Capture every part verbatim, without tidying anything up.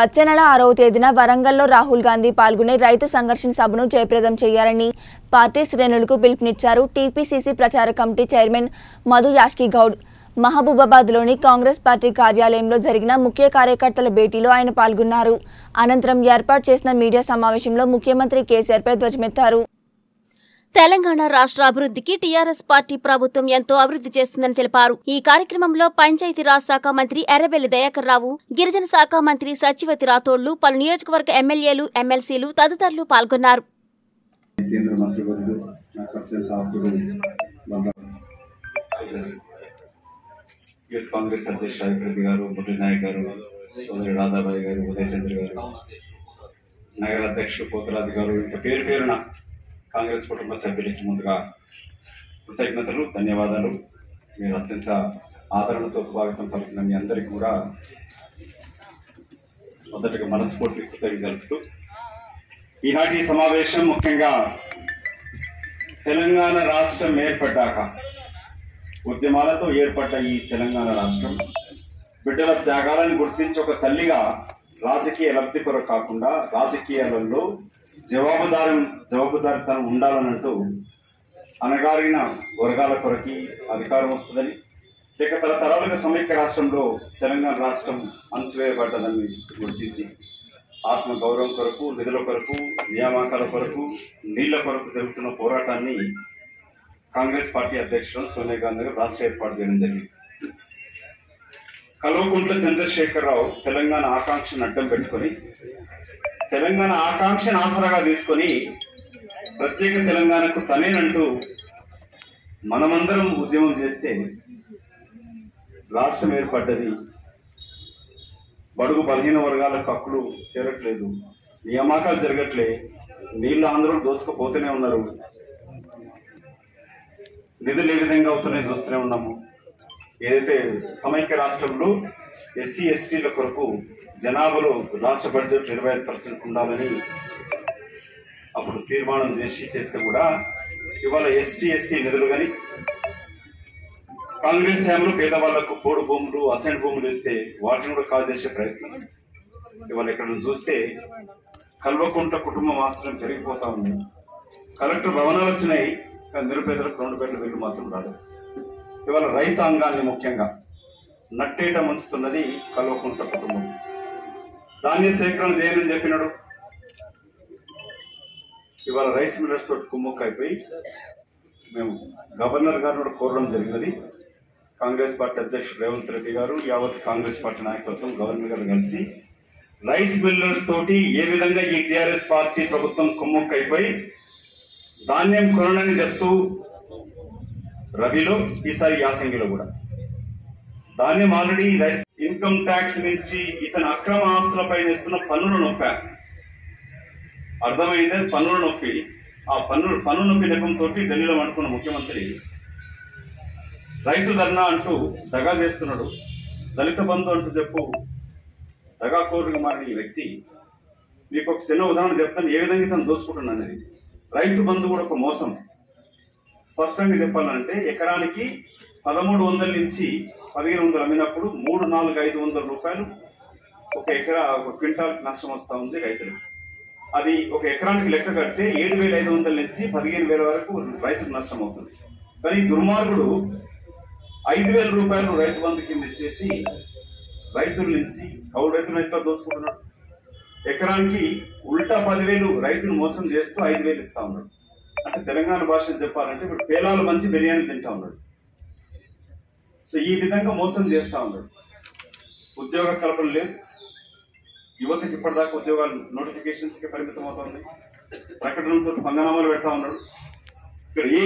వచ్చే నెల ఆరవ తేదీన వరంగల్లో రాహుల్ గాంధీ పాల్గొనే రైతు సంఘర్షణ సభను జయప్రదం చేయాలని పార్టీ శ్రేణులకు పిలుపునిచ్చారు టీపీసీసీ ప్రచార కమిటీ చైర్మన్ మధు యాష్కి గౌడ్। మహబూబాబాద్లోని కాంగ్రెస్ పార్టీ కార్యాలయంలో జరిగిన ముఖ్య కార్యకర్తల భేటీలో ఆయన పాల్గొన్నారు। అనంతరం ఏర్పాటు చేసిన మీడియా సమావేశంలో ముఖ్యమంత్రి కేసీఆర్ పై ధ్వజమెత్తారు। తెలంగాణ రాష్ట్ర అభివృద్ధికి టీఆర్ఎస్ పార్టీ ప్రభుత్వం ఎంతో అభివృద్ధి చేస్తుందని తెలిపారు। ఈ కార్యక్రమంలో పంచాయతీ రాజ్ శాఖ మంత్రి ఎరబెలి దయాకర్రావు, గిరిజన శాఖ మంత్రి సచ్యవతి రాతోడూ, పలు నియోజకవర్గ ఎమ్మెల్యేలు, ఎమ్మెల్సీలు తదితరులు పాల్గొన్నారు। कांग्रेस कुटुंब सभ्युल की मुझे कृतज्ञता धन्यवाद। अत्यंत आदरण तो स्वागत पलिकिन मी अंदरिकी कूडा मोदटगा मनस्फूर्ति कृतज्ञतलु। ई नाटी समावेशं मुख्यंगा तेलंगाण राष्ट्रं एर्पड्डाक उद्यमालतो एर्पड्ड ई तेलंगाण राष्ट्रं बिड्डल त्यागालनु गुर्तिंचि ओक तल्लिगा राजकीय लब्धि कोरकु काकुंडा राजकीयाल्लो जवाबदारी जवाबदारीतనం ఉండాలనంటూ అనగారిన వర్గాల కొరకి అధికారం వస్తుందని లేక తరతరాలుగా సమైక్య రాష్ట్రంలో తెలంగాణ రాష్ట్రం అంచవేయబడ్డదని గుర్తించి ఆత్మ గౌరవం కొరకు, నిధుల కొరకు, నియామకాల కొరకు, నీళ్ల కొరకు జరుగుతున్న పోరాటాన్ని కాంగ్రెస్ పార్టీ అధ్యక్షుడు సోనియా గాంధీ గారు రాష్ట్ర ఏర్పాటు చేయడం జరిగింది। కల్వకుంట్ల చంద్రశేఖర్ రావు తెలంగాణ ఆకాంక్షను అడ్డం పెట్టుకొని తెలంగాణ ఆకాంక్షను ఆసరాగా తీసుకొని ప్రత్యేక తెలంగాణకు తనేనంటూ మనమందరం ఉద్యమం చేస్తే రాష్ట్రం ఏర్పడ్డది। బడుగు బలహీన వర్గాలకు హక్కులు చేరట్లేదు, నియామకాలు జరగట్లే, నీళ్ళు ఆంధ్రులు దోసుకుపోతూనే ఉన్నారు, నిధులు ఏ విధంగా అవుతున్నాయి చూస్తూనే ఉన్నాము। ఏదైతే సమైక్య రాష్ట్రంలో ఎస్సీ ఎస్టీల కొరకు జనాభాలో రాష్ట్ర బడ్జెట్ ఇరవై ఐదు పర్సెంట్ ఉండాలని అప్పుడు తీర్మానం చేసి చేస్తే కూడా ఇవాళ ఎస్టీ ఎస్సీ నిధులు కానీ కాంగ్రెస్ హయాంలో పేదవాళ్లకు పోడు భూములు, అసెంట్ భూములు ఇస్తే వాటిని కూడా కాజేసే ప్రయత్నం ఇవాళ ఇక్కడ చూస్తే కల్వకుంట కుటుంబం ఆశ్రయం పెరిగిపోతా ఉంది। కలెక్టర్ భవనాలు వచ్చినాయి కానీ నిరుపేదలకు రెండు పేర్ల వీళ్ళు మాత్రం రాలేదు। ఇవాళ రైతాంగాన్ని ముఖ్యంగా నట్టేట ముంచుతున్నది కల్వకుంట కుటుంబం। ధాన్య సేకరణ చేయనని చెప్పినాడు, ఇవాళ రైస్ మిల్లర్స్ తోటి కుమ్మక్క అయిపోయి మేము గవర్నర్ గారిని కోరడం జరిగినది। కాంగ్రెస్ పార్టీ అధ్యక్షుడు రేవంత్ రెడ్డి గారు, యావత్ కాంగ్రెస్ పార్టీ నాయకత్వం, గవర్నర్ గారు కలిసి రైస్ మిల్లర్స్ తోటి ఏ విధంగా ఈ టీఆర్ఎస్ పార్టీ ప్రభుత్వం కుమ్మక్క అయిపోయి ధాన్యం కొనని చెప్తూ రబీలో ఈసారి యాసంగిలో కూడా ధాన్యం ఆల్రెడీ రైస్ ఇన్కమ్ ట్యాక్స్ నుంచి ఇతను అక్రమ ఆస్తులపై వేస్తున్న పన్నుల నొప్పి అర్థమైందే, పన్నుల నొప్పి ఆ పన్ను పన్ను నొప్పి నెపంతో ఢిల్లీలో అనుకున్న ముఖ్యమంత్రి రైతు ధర్నా అంటూ దగా చేస్తున్నాడు, దళిత బంధు అంటూ చెప్పు దగా కోరుగా మారిన ఈ వ్యక్తి మీకు ఒక చిన్న ఉదాహరణ చెప్తాను ఏ విధంగా ఇతను దోచుకుంటున్నాను అనేది। రైతు బంధు కూడా ఒక మోసం, స్పష్టంగా చెప్పాలంటే ఎకరానికి పదమూడు వందల నుంచి పదిహేను వందలు అమ్మినప్పుడు మూడు నాలుగు ఐదు వందల రూపాయలు ఒక ఎకరా ఒక క్వింటాల్ నష్టం వస్తూ ఉంది రైతులకు। అది ఒక ఎకరానికి లెక్క కడితే ఏడు వేల ఐదు వందల నుంచి పదిహేను వేల వరకు రైతుకు నష్టం అవుతుంది। కానీ దుర్మార్గుడు ఐదు వేల రూపాయలు రైతు బంధు కింద ఇచ్చేసి రైతుల నుంచి కౌలు రైతులను ఎట్లా దోచుకుంటున్నాడు, ఎకరానికి ఉల్టా పదివేలు రైతును మోసం చేస్తూ ఐదు వేలు ఇస్తా ఉన్నాడు। అంటే తెలంగాణ భాషను చెప్పాలంటే ఇప్పుడు పేలాలు మంచి బిర్యానీ తింటా ఉన్నాడు। సో ఈ విధంగా మోసం చేస్తూ ఉన్నాడు। ఉద్యోగ కల్పన లేదు, యువతకి ఇప్పటిదాకా ఉద్యోగాలు నోటిఫికేషన్స్కి పరిమితం అవుతా ఉన్నాయి, ప్రకటనలతో పంగనామాలు పెడతా ఉన్నాడు। ఇక్కడ ఏ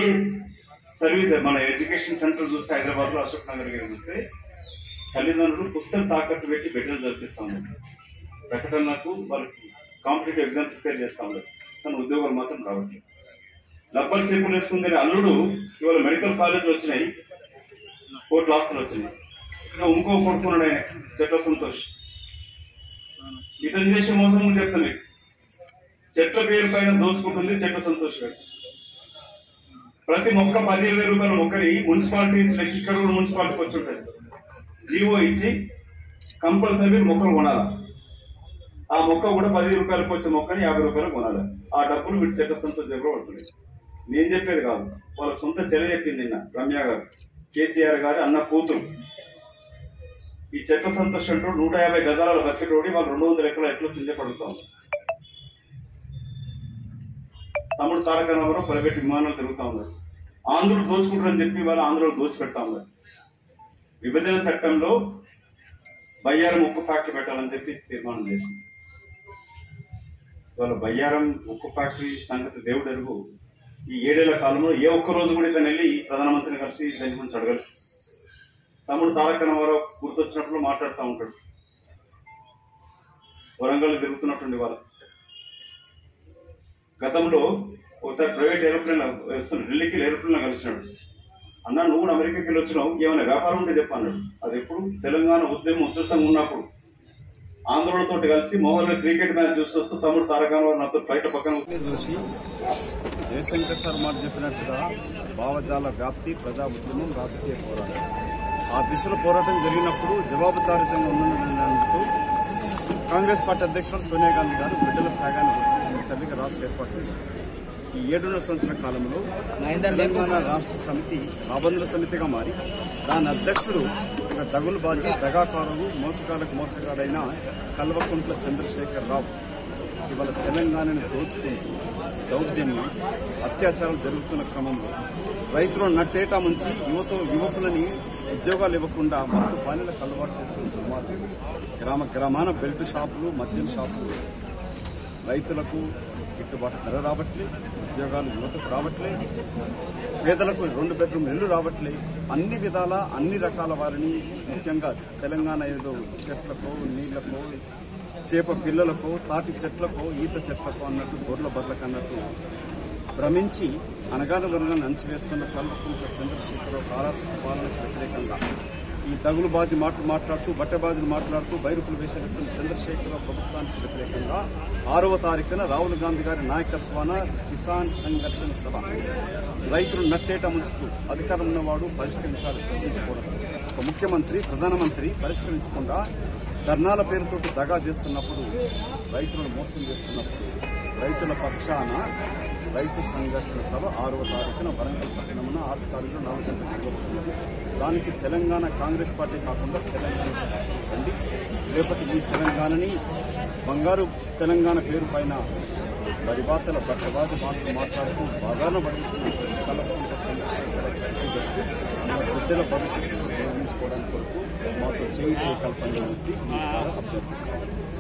సర్వీస్ మన ఎడ్యుకేషన్ సెంటర్ చూస్తే హైదరాబాద్లో అశోక్ నగర్ గారు చూస్తే తల్లిదండ్రులు పుస్తకం తాకట్టు పెట్టి బిడ్డలు జరిపిస్తూ ఉన్నారు, ప్రకటనలకు వాళ్ళకి కాంపిటేటివ్ ఎగ్జామ్స్ ప్రిపేర్ చేస్తూ ఉన్నారు, కానీ ఉద్యోగాలు మాత్రం రావట్లేదు। డబ్బులు చెప్పులు వేసుకుందని అల్లుడు ఇవాళ మెడికల్ కాలేజీలు వచ్చినాయి, కోర్టు ఆస్తులు వచ్చినాయి, ఇంకో కొడుకున్నాడు ఆయన చెట్ల సంతోష్। ఇతను చేసే మోసం కూడా చెప్తాను మీకు, చెట్ల పేరు పైన దోసుకుంటుంది చెట్ల సంతోష్ గారు। ప్రతి మొక్క పదిహేను వేల రూపాయల మొక్కని మున్సిపాలిటీస్ లెక్క ఇక్కడ కూడా మున్సిపాలిటీకి వచ్చి ఉంటుంది, జీవో ఇచ్చి కంపల్సరీ మొక్కలు కొనాలా, आ मोख पद रूपये वे मोखनी याबे रूपये को आ डबूल वीट चटस्थों जगह पड़ता है का वाल सొంత निना रम्या गार केसीआर गार अ कूतर ఈ చెట్ల సంతోషం నూట యాభై గజాల బకెట్ రోడి వాళ్ళు రెండు వందల ఎకరాలు ఎట్లా చింతపడుతాం తమిళ తారకనవరు ప్రైవేట్ విమానాలు తిరుగుతా ఉన్నారు ఆంధ్రులు దోచుకుంటారని చెప్పి వాళ్ళు ఆంధ్రులు దోచిపెడతా ఉన్నారు విభజన చట్టంలో బయ్యారం ఉక్కు ఫ్యాక్టరీ పెట్టాలని చెప్పి తీర్మానం చేశారు వాళ్ళ బయ్యారం ఉక్కు ఫ్యాక్టరీ సంగతి దేవుడు ఎరుగు ఈ ఏడేళ్ల కాలంలో ఏ ఒక్క రోజు కూడా ఇతను వెళ్ళి ప్రధానమంత్రిని కలిసి దాని గురించి అడగరు तम్ముడు తారక రామారావు గుర్తొచ్చినప్పుడు మాట్లాడుతూ ఉంటాడు వరంగల్ తిరుగుతున్నటువంటి వారు గతంలో ఒకసారి ప్రైవేట్ ఎయిర్‌ప్లేన్ వస్తున్న ఢిల్లీకి ఎయిర్‌ప్లేన్ లో కలిసినాడు అన్న నువ్వు అమెరికాకి వెళ్ళి వచ్చావు ఏమైనా వ్యాపారం ఉంటే చెప్పు అన్నాడు అది ఎప్పుడు తెలంగాణ ఉద్యమం ఉధృతంగా ఉన్నప్పుడు ఆంధ్రలతోటి కలిసి మోహన్లో క్రికెట్ మ్యాచ్ చూస్తూ తమ్ముడు తారక రామారావు నాతో బయట పక్కన చూసి జయశంకర్ సార్ మాట చెప్పినట్టుగా భావజాల వ్యాప్తి ప్రజా ఉద్యమం రాజకీయ పోరాటం ఆ దిశలో పోరాటం జరిగినప్పుడు జవాబుదారీతంగా ఉన్నందుకు కాంగ్రెస్ పార్టీ అధ్యక్షులు సోనియా గాంధీ గారు బిడ్డల త్యాగాన్ని గుర్తించి తల్లికి రాష్ట్ర ఏర్పాటు చేశారు ఈ ఏడున్నర సంవత్సరాల కాలంలో తెలంగాణ రాష్ట్ర సమితి రాబందుల సమితిగా మారి దాని అధ్యక్షుడు ఒక దగులు బాజీ దగాకారుడు మోసగాళ్ళకు మోసగాడైన కల్వకుంట్ల చంద్రశేఖర్ రావు ఇవాళ తెలంగాణను దోచుకుంటూ దౌర్జన్యం అత్యాచారాలు జరుగుతున్న క్రమంలో రైతులను నట్టేటా ముంచి యువత యువకులని ఉద్యోగాలు ఇవ్వకుండా మత్తు పానీలకు అలవాటు చేస్తున్న దుర్మార్గం గ్రామ గ్రామాన బెల్ట్ షాపులు మద్యం షాపులు రైతులకు గిట్టుబాటు ధర రావట్లే ఉద్యోగాలు యువతకు రావట్లే పేదలకు రెండు బెడ్రూమ్ ఇల్లు రావట్లే అన్ని విధాల అన్ని రకాల వారిని ముఖ్యంగా తెలంగాణ ఏదో చెట్లకో నీళ్లకో చేప పిల్లలకో తాటి చెట్లకో ఈత చెట్లకో అన్నట్టు గొర్రెల బర్లకు అన్నట్టు భ్రమించి అనగాన వనగాన్ని అంచివేస్తున్న కల్వకుంట్ల చంద్రశేఖరరావు కారాసక పాలనకు వ్యతిరేకంగా ఈ తగులుబాజీ మాటలు మాట్లాడుతూ బట్టబాజీలు మాట్లాడుతూ బైరుకులు విషయిస్తున్న చంద్రశేఖరరావు ప్రభుత్వానికి వ్యతిరేకంగా ఆరవ తారీఖున రాహుల్ గాంధీ గారి నాయకత్వాన కిసాన్ సంఘర్షణ సభ రైతులు నట్టేట ముంచుతూ అధికారం ఉన్నవాడు పరిష్కరించాలని ప్రశ్నించకూడదు ఒక ముఖ్యమంత్రి ప్రధానమంత్రి పరిష్కరించకుండా ధర్నాల పేరుతో దగా చేస్తున్నప్పుడు రైతులను మోసం చేస్తున్నప్పుడు రైతుల పక్షాన రైతు సంఘర్షణ సభ ఆరవ తారీఖున వరంగల్ పట్టణమున ఆర్ట్స్ కాలేజీలో నాలుగు గంటలు జరగబోతున్నది దానికి తెలంగాణ కాంగ్రెస్ పార్టీ కాకుండా తెలంగాణ రండి రేపటి ఈ తెలంగాణని బంగారు తెలంగాణ పేరు పైన పరిబాతల బట్టబాజు మాటలు మాట్లాడుతూ బాధాను పడిస్తున్న కల్వకుంట్ల చంద్రశేఖరరావు మన బిడ్డల భవిష్యత్తును నిర్మించుకోవడానికి కొరకు మాతో చేయించే కల్పనలు అభ్యర్థిస్తున్నాం।